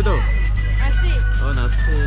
apa itu? Nasi. Oh, nasi.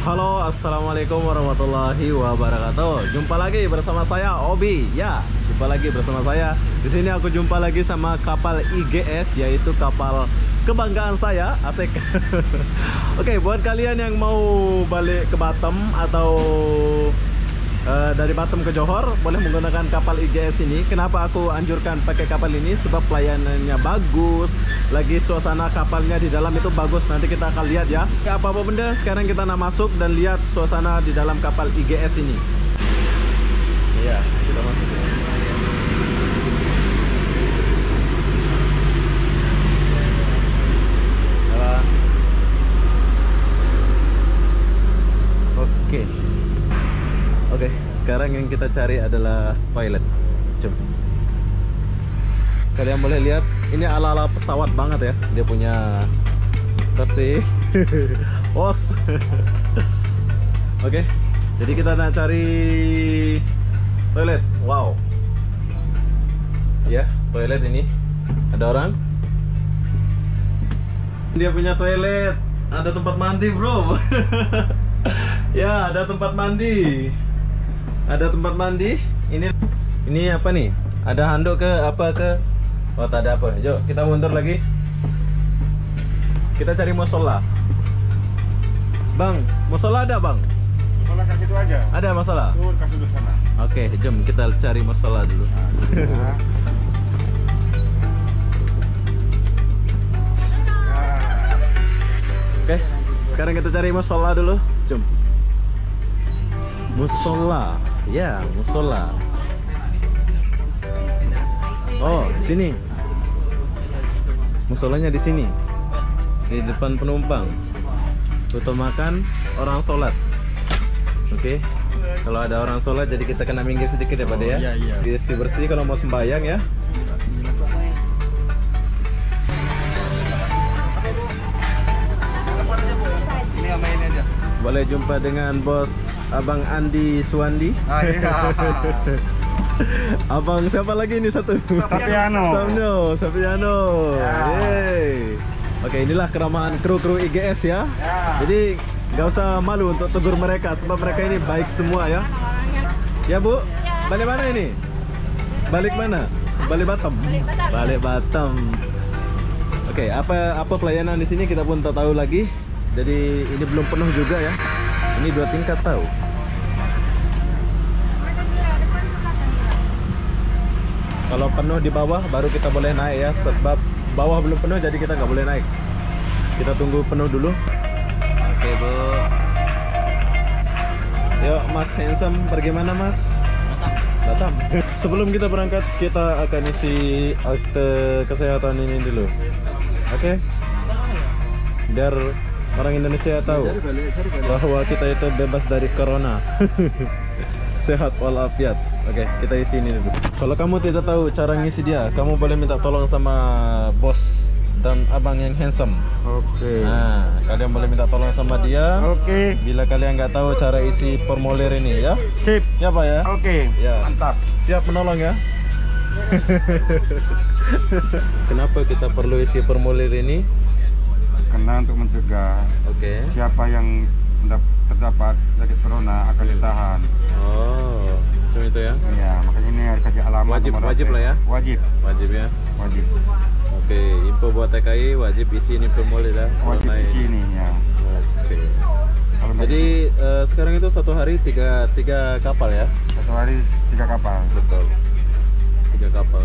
Halo, assalamualaikum warahmatullahi wabarakatuh. Jumpa lagi bersama saya Obi. Ya, jumpa lagi bersama saya. Di sini aku jumpa lagi sama kapal IGS, yaitu kapal kebanggaan saya, asik. Oke, buat kalian yang mau balik ke Batam atau dari Batam ke Johor, boleh menggunakan kapal IGS ini. Kenapa aku anjurkan pakai kapal ini? Sebab pelayanannya bagus, lagi suasana kapalnya di dalam itu bagus. Nanti kita akan lihat ya. Apa-apa benda, sekarang kita masuk dan lihat suasana di dalam kapal IGS ini. Iya, kita masuk ya. Oke, sekarang yang kita cari adalah toilet. Coba. Kalian boleh lihat, ini ala-ala pesawat banget ya. Dia punya kursi. Os. Oke, jadi kita nak cari toilet. Wow. Ya, toilet ini. Ada orang. Dia punya toilet. Ada tempat mandi, bro. Ya, ada tempat mandi. Ada tempat mandi. Ini apa nih? Ada handuk ke apa ke? Oh, tak ada apa. Yuk, kita mundur lagi. Kita cari musola. Bang, musola ada, Bang? Musola ke situ aja. Ada musola? Tur ke situ sana. Oke, jom kita cari musola dulu. Nah, oke, sekarang kita cari musola dulu. Jom. Musola. Ya, musola. Oh, sini. Musolanya di sini. Di depan penumpang. Foto makan orang sholat. Oke. Kalau ada orang sholat, jadi kita kena minggir sedikit ya, Pak ya. Bersih-bersih kalau mau sembahyang ya. Boleh jumpa dengan bos Abang Andi Suandi. Ah, iya. Abang siapa lagi ini satu? Stefano. Yeay. Oke, inilah keramahan kru-kru IGS ya. Jadi nggak usah malu untuk tegur mereka, sebab mereka ini baik semua ya. Ya Bu, balik mana ini? Balik mana? Balik Batam. Balik Batam. Oke, apa pelayanan di sini kita pun tak tahu lagi. Jadi ini belum penuh juga ya. Ini 2 tingkat tahu. Kalau penuh di bawah baru kita boleh naik ya. Sebab bawah belum penuh jadi kita nggak boleh naik. Kita tunggu penuh dulu. Oke Bu. Yuk Mas Handsome, pergi mana Mas? Batam. Sebelum kita berangkat kita akan isi akte kesehatan ini dulu. Oke. Biar orang Indonesia tahu bahwa kita itu bebas dari corona. Sehat walafiat. Oke, kita isi ini dulu. Kalau kamu tidak tahu cara ngisi dia, kamu boleh minta tolong sama bos dan abang yang handsome. Oke. Nah, kalian boleh minta tolong sama dia. Oke. Bila kalian nggak tahu cara isi formulir ini ya. Sip. Ya Pak ya. Oke. Ya. Mantap. Siap menolong ya. Kenapa kita perlu isi formulir ini? Karena untuk mencegah siapa yang terdapat dari corona akan ditahan. Oh, macam itu ya? Iya, makanya ini harus kasih alamat. Wajib lah ya? Wajib ya? Wajib. Oke, info buat TKI wajib isi ini formulir ya? Wajib isi ini ya. Oke. Jadi sekarang itu satu hari tiga kapal ya? Satu hari 3 kapal. Betul. 3 kapal.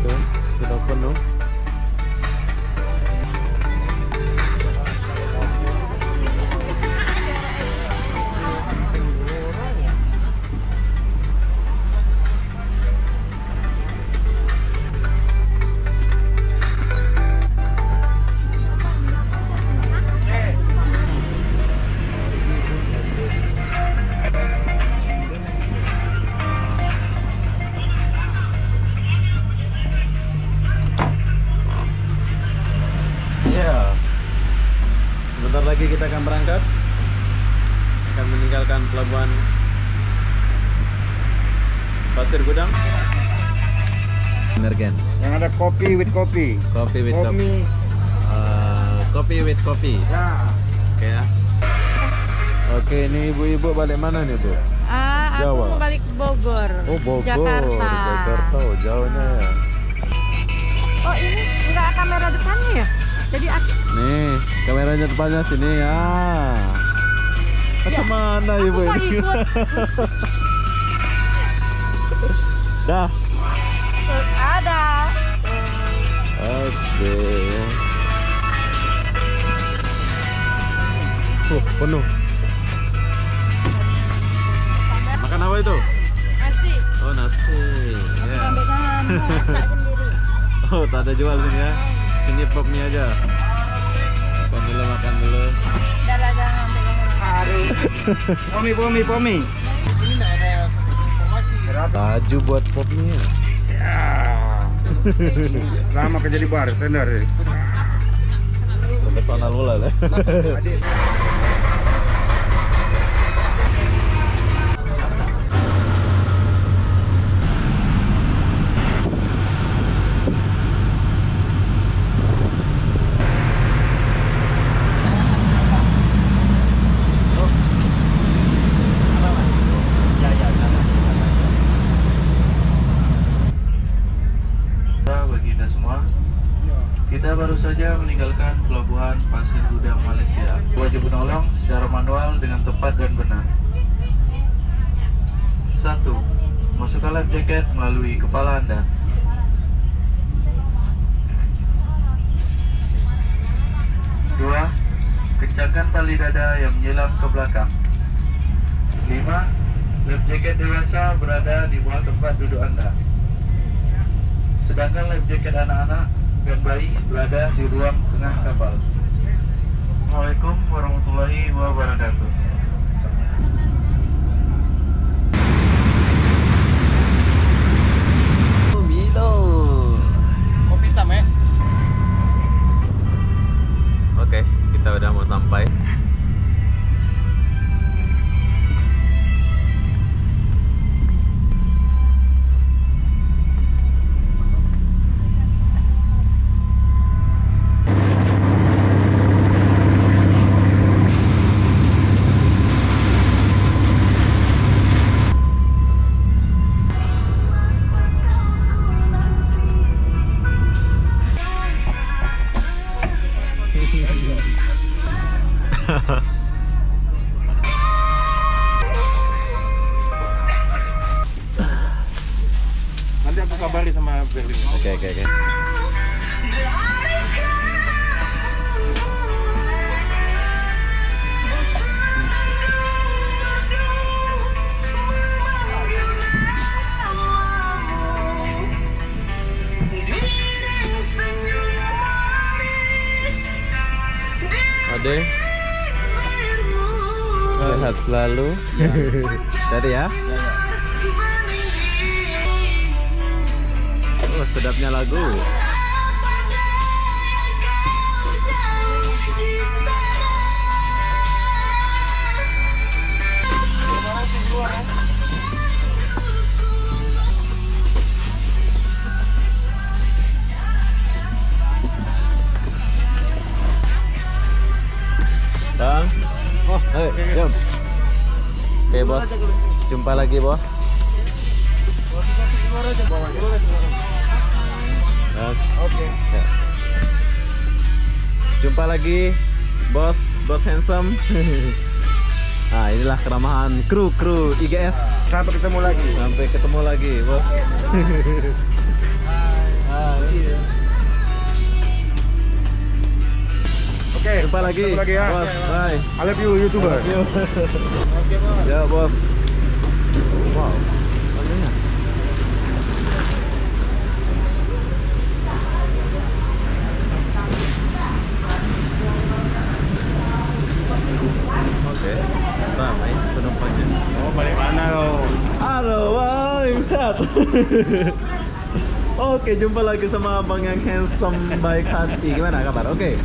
Oke, sudah penuh. pagi kita akan berangkat, akan meninggalkan pelabuhan Pasir Gudang. Energen. Yang ada kopi with kopi. Kopi with kopi. Kopi with kopi. Ya. Oke ya. Oke, ini ibu-ibu balik mana nih, Bu? Jawa. Aku mau balik Bogor. Oh, Bogor. Jakarta. Jakarta, oh, jauhnya ya. Oh, ini enggak kamera depannya ya? Jadi aku... Nih, kameranya depannya sini ya. Macam mana ya, ibu ini? Dah. Ada. Oke. Oh, penuh. Makan apa itu? Nasi. Oh, nasi. Ya. Oh, tak ada jual sini ya. Sini popnya aja. Makan dulu. Dalam hari. Pomi. Di sini enggak ada informasi. Baju buat popnya. Ya. Lama kerja di bartender. Profesional bola lah. Kita baru saja meninggalkan pelabuhan Pasir Gudang Malaysia. Wajib menolong secara manual dengan tepat dan benar. 1. Masukkan life jacket melalui kepala Anda. 2. Kencangkan tali dada yang menyelam ke belakang. 5. Life jacket dewasa berada di bawah tempat duduk Anda. Sedangkan life jacket anak-anak dan bayi berada di ruang tengah kapal. Assalamualaikum warahmatullahi wabarakatuh. Milo. Kopi hitam ya? Oke, kita udah mau sampai. Nanti aku kabari sama Berlin. Oke. Ade. Sehat selalu ya. Tadi ya. Oh, sedapnya lagu. Bang. Oh, ayo, jom. Oke, bos. Jumpa lagi, bos. Oke. Ya. Jumpa lagi, bos handsome. Nah, inilah keramahan kru IGS. Sampai ketemu lagi, bos. Oke. Jumpa lagi ya. Bos. Bye. I love you, YouTuber. Love you. Oke, bos. Ya, bos. Wow. Oke, ramai penumpangnya. Oh, balik mana lo? Halo, I'm sad. Oke, jumpa lagi sama abang yang handsome, baik hati. Gimana kabar? Oke.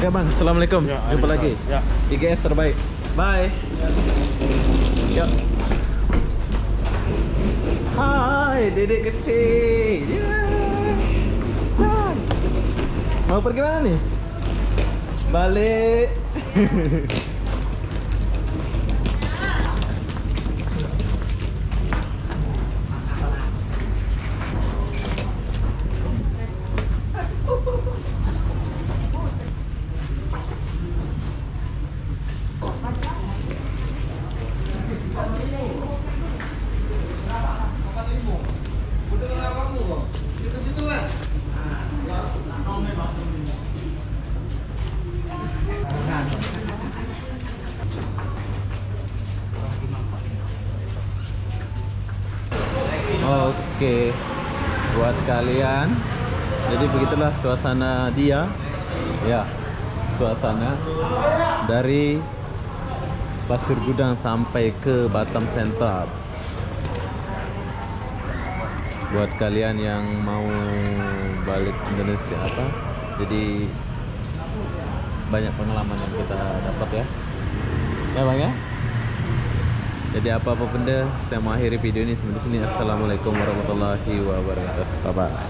Oke bang, assalamualaikum. Ya, jumpa lagi. Ya. IGS terbaik. Bye. Ya. Hai, dedek kecil. Yeah. Mau pergi mana nih? Balik. Oke, buat kalian, jadi begitulah suasana dia, ya, suasana dari Pasir Gudang sampai ke Batam Center. Buat kalian yang mau balik Indonesia apa, jadi banyak pengalaman yang kita dapat ya, ya bang ya. Jadi apa-apa benda, saya mengakhiri video ini sampai di sini. Assalamualaikum warahmatullahi wabarakatuh. Bye-bye.